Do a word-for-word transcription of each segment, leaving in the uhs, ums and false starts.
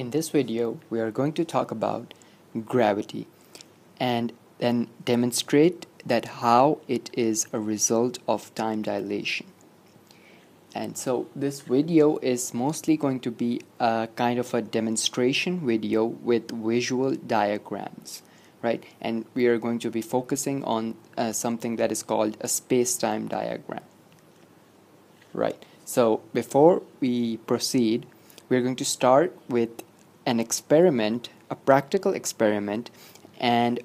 In this video, we are going to talk about gravity and then demonstrate that how it is a result of time dilation. And so this video is mostly going to be a kind of a demonstration video with visual diagrams, right? And we are going to be focusing on uh, something that is called a space-time diagram, right? So before we proceed, we're going to start with an experiment, a practical experiment, and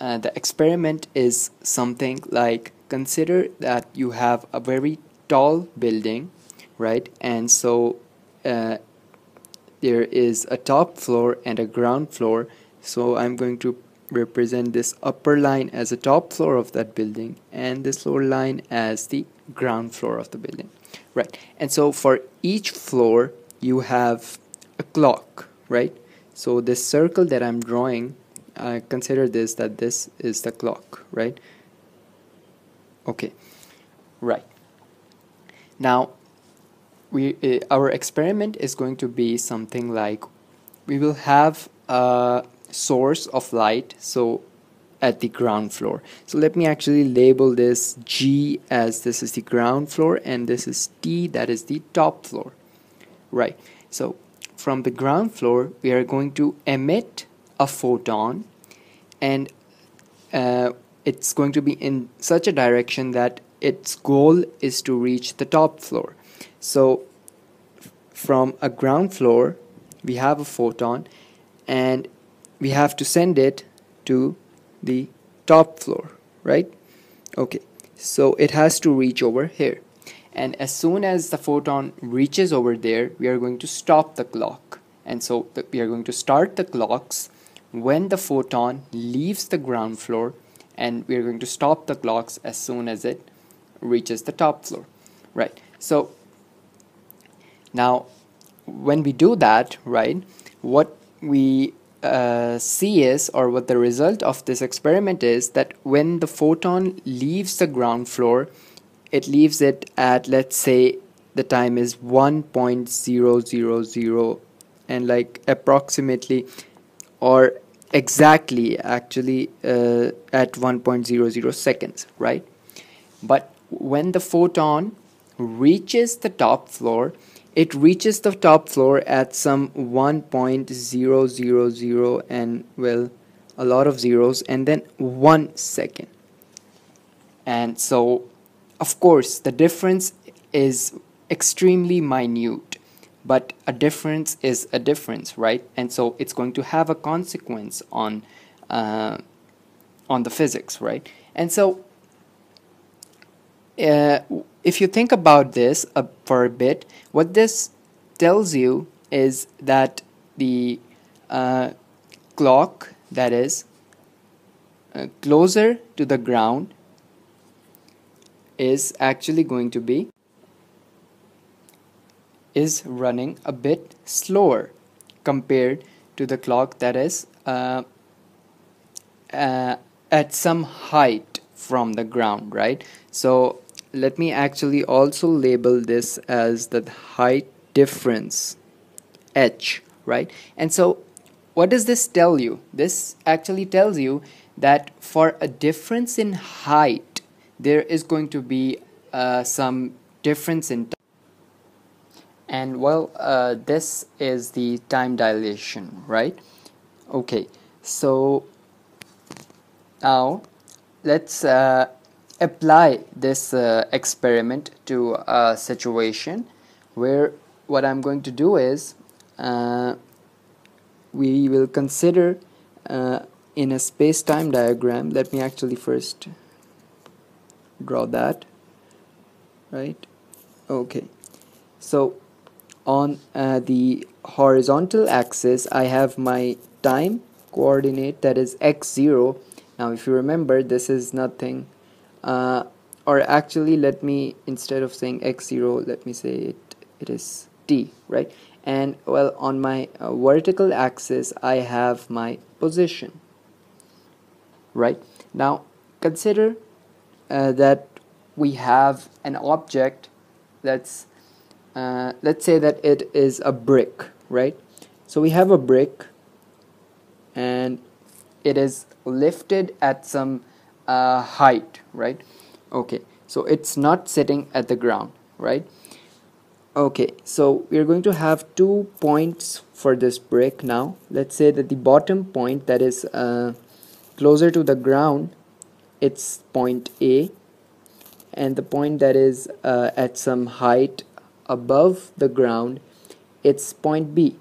uh, the experiment is something like, consider that you have a very tall building, right? And so uh, there is a top floor and a ground floor. So I'm going to represent this upper line as the top floor of that building and this lower line as the ground floor of the building. Right, and so for each floor you have a clock, right? So this circle that I'm drawing, uh, consider this that this is the clock, right? Okay, right. Now, we uh, our experiment is going to be something like, we will have a source of light, so at the ground floor. So let me actually label this G as this is the ground floor and this is T, that is the top floor, right? So from the ground floor we are going to emit a photon, and uh, it's going to be in such a direction that its goal is to reach the top floor. So from a ground floor we have a photon and we have to send it to the top floor, right? Okay, so it has to reach over here, and as soon as the photon reaches over there we are going to stop the clock. And so the, we are going to start the clocks when the photon leaves the ground floor, and we are going to stop the clocks as soon as it reaches the top floor, right? So now when we do that, right, what we Uh, see is, or what the result of this experiment is, that when the photon leaves the ground floor, it leaves it at, let's say the time is one point zero zero zero, and like approximately or exactly actually uh, at one point zero zero seconds, right? But when the photon reaches the top floor, it reaches the top floor at some one point zero zero zero and, well, a lot of zeros, and then one second. And so, of course, the difference is extremely minute, but a difference is a difference, right? And so it's going to have a consequence on, uh, on the physics, right? And so Uh, if you think about this uh, for a bit, what this tells you is that the uh, clock that is uh, closer to the ground is actually going to be is running a bit slower compared to the clock that is uh, uh, at some height from the ground, right? So let me actually also label this as the height difference, H, right? And so what does this tell you? This actually tells you that for a difference in height, there is going to be uh, some difference in time. And well, uh, this is the time dilation, right? Okay, so now let's uh, apply this uh, experiment to a situation where what I'm going to do is uh, we will consider uh, in a space-time diagram. Let me actually first draw that, right? Okay, so on uh, the horizontal axis I have my time coordinate, that is x zero. Now if you remember, this is nothing. Uh, or actually, let me, instead of saying x zero, let me say it, it is t, right? And well, on my uh, vertical axis I have my position, right? Now consider uh, that we have an object that's uh, let's say that it is a brick, right? So we have a brick and it is lifted at some uh, height, right? Okay, so it's not sitting at the ground, right? Okay, so we're going to have two points for this brick now. Let's say that the bottom point that is uh, closer to the ground, it's point A, and the point that is uh, at some height above the ground, it's point B.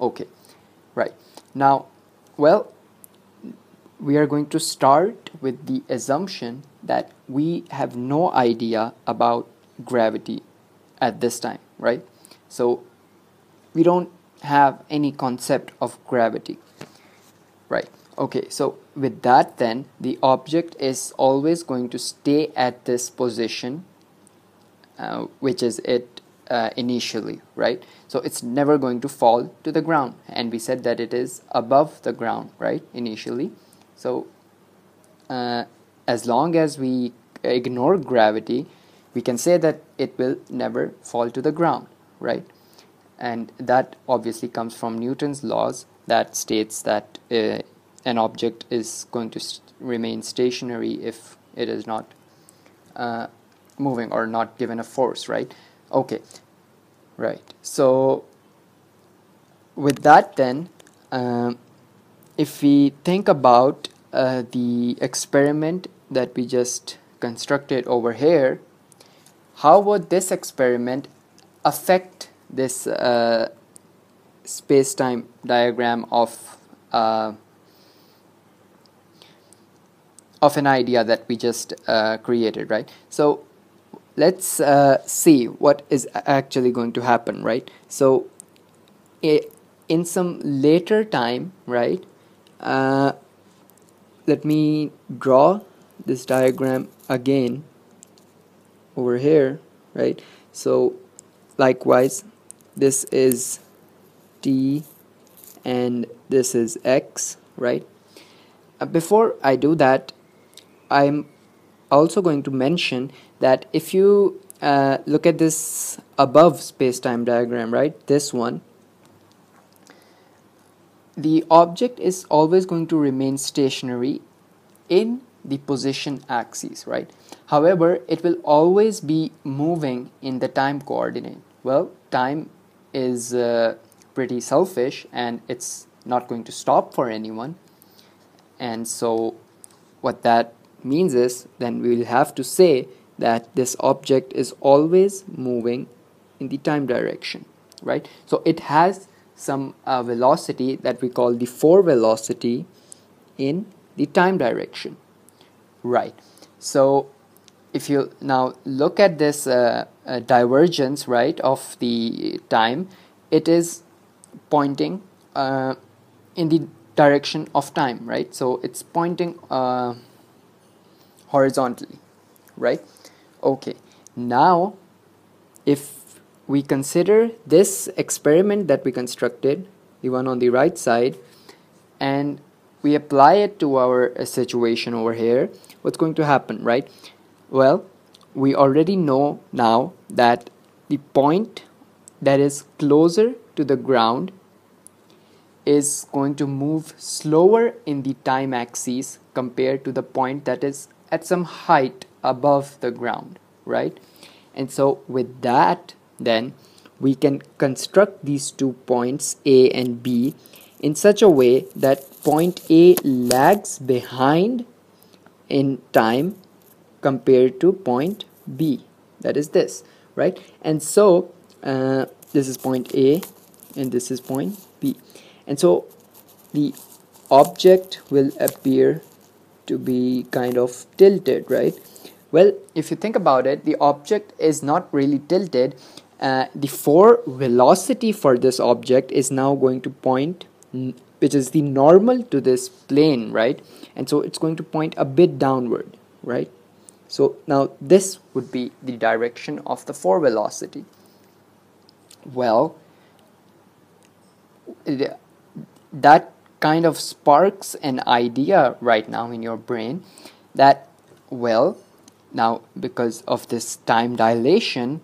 Okay, right. Now, well, we are going to start with the assumption that we have no idea about gravity at this time, right? So we don't have any concept of gravity, right? Okay, so with that, then the object is always going to stay at this position, uh, which is it uh, initially, right? So it's never going to fall to the ground, and we said that it is above the ground, right, initially. So uh, as long as we ignore gravity, we can say that it will never fall to the ground, right? And that obviously comes from Newton's laws that states that uh, an object is going to st- remain stationary if it is not uh, moving or not given a force, right? Okay, right. So with that, then um, if we think about uh, the experiment that we just constructed over here, how would this experiment affect this uh, space-time diagram of uh, of an idea that we just uh, created, right? So let's uh, see what is actually going to happen, right? So in some later time, right? Uh, let me draw this diagram again over here, right? So likewise, this is t and this is x, right? Uh, before I do that, I'm also going to mention that if you uh, look at this above space-time diagram, right, this one, the object is always going to remain stationary in the position axis, right? However, it will always be moving in the time coordinate. Well, time is uh, pretty selfish, and it's not going to stop for anyone. And so what that means is, then we will have to say that this object is always moving in the time direction, right? So it has some uh, velocity that we call the four velocity in the time direction, right? So if you now look at this uh, uh, divergence, right, of the time, it is pointing uh, in the direction of time, right? So it's pointing uh, horizontally, right? Okay, now if we consider this experiment that we constructed, the one on the right side, and we apply it to our uh, situation over here, what's going to happen, right? Well, we already know now that the point that is closer to the ground is going to move slower in the time axis compared to the point that is at some height above the ground, right? And so with that, then we can construct these two points A and B in such a way that point A lags behind in time compared to point B, that is this, right? And so uh, this is point A and this is point B. And so the object will appear to be kind of tilted, right? Well, if you think about it, the object is not really tilted. Uh, the four velocity for this object is now going to point, which is the normal to this plane, right? And so it's going to point a bit downward, right? So now this would be the direction of the four velocity. Well, that kind of sparks an idea right now in your brain that, well, now because of this time dilation,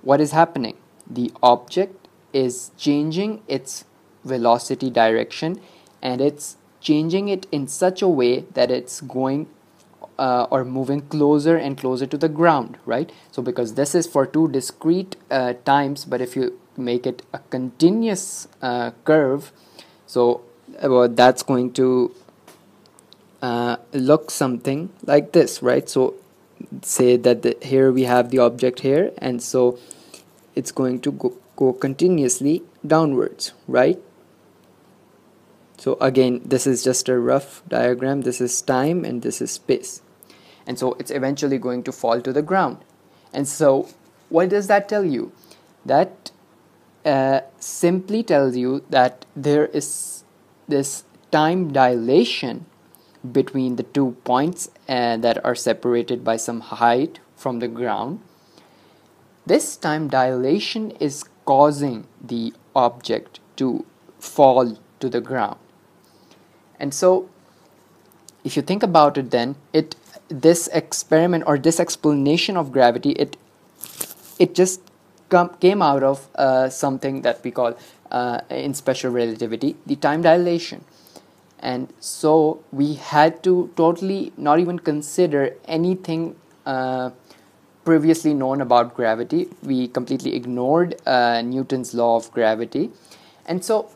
what is happening? The object is changing its velocity direction, and it's changing it in such a way that it's going uh, or moving closer and closer to the ground, right? So because this is for two discrete uh, times, but if you make it a continuous uh, curve, so uh, that's going to uh, look something like this, right? So say that the, here we have the object here, and so it's going to go, go continuously downwards, right? So again, this is just a rough diagram. This is time and this is space, and so it's eventually going to fall to the ground. And so what does that tell you? That uh, simply tells you that there is this time dilation between the two points uh, that are separated by some height from the ground. This time dilation is causing the object to fall to the ground. And so if you think about it, then it this experiment or this explanation of gravity, it it just com- came out of uh, something that we call uh, in special relativity the time dilation. And so we had to totally not even consider anything uh, previously known about gravity. We completely ignored uh, Newton's law of gravity. And so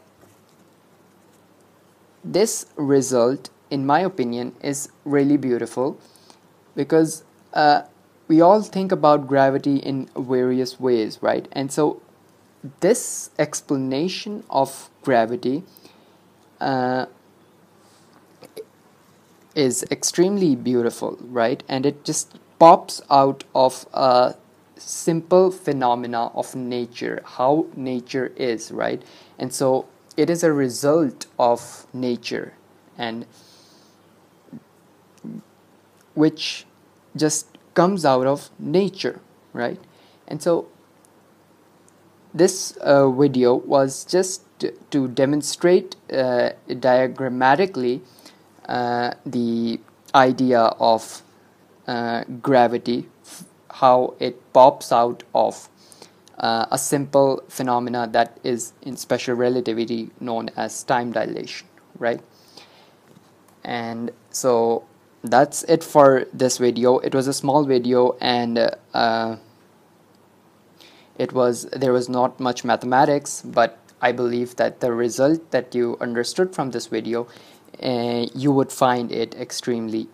this result, in my opinion, is really beautiful, because uh, we all think about gravity in various ways, right? And so this explanation of gravity uh, is extremely beautiful, right? And it just pops out of a simple phenomena of nature, how nature is, right? And so it is a result of nature, and which just comes out of nature, right? And so this uh, video was just to, to demonstrate uh, diagrammatically uh, the idea of uh, gravity, f- how it pops out of Uh, a simple phenomena that is in special relativity known as time dilation, right? And so that's it for this video. It was a small video, and uh, it was there was not much mathematics, but I believe that the result that you understood from this video, uh, you would find it extremely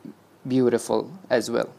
beautiful as well.